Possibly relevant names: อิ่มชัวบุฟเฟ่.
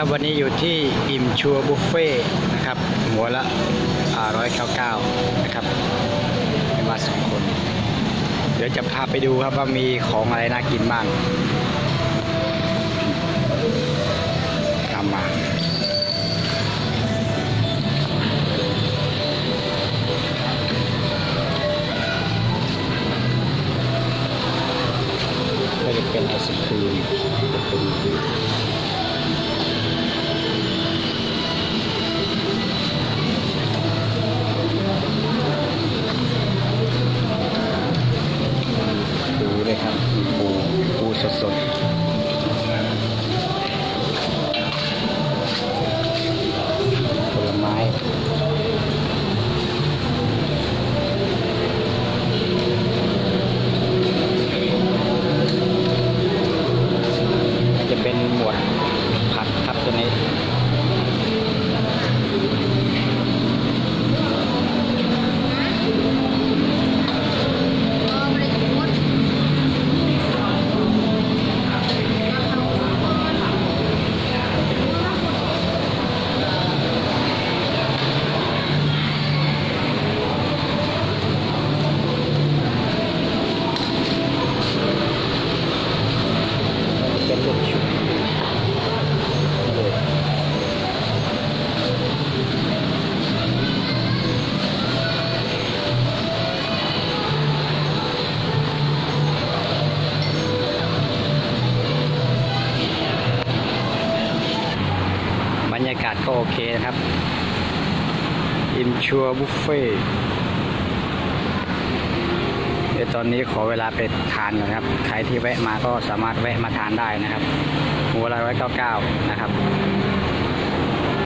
ครับวันนี้อยู่ที่อิ่มชัวบุฟเฟ่นะครับหัวละ199นะครับเป็นมา2คนเดี๋ยวจะพาไปดูครับว่ามีของอะไรน่ากินบ้างตามมาก็จะเป็นไอศครีมจะเป็นดูเลยครับปูสดๆผลไม้เป็นหมวดผักครับตัวนี้บรรยากาศก็โอเคนะครับอิ่มชัวบุฟเฟ่เดี๋ยวตอนนี้ขอเวลาไปทานก่อนครับใครที่แวะมาก็สามารถแวะมาทานได้นะครับหัวละ199นะครับ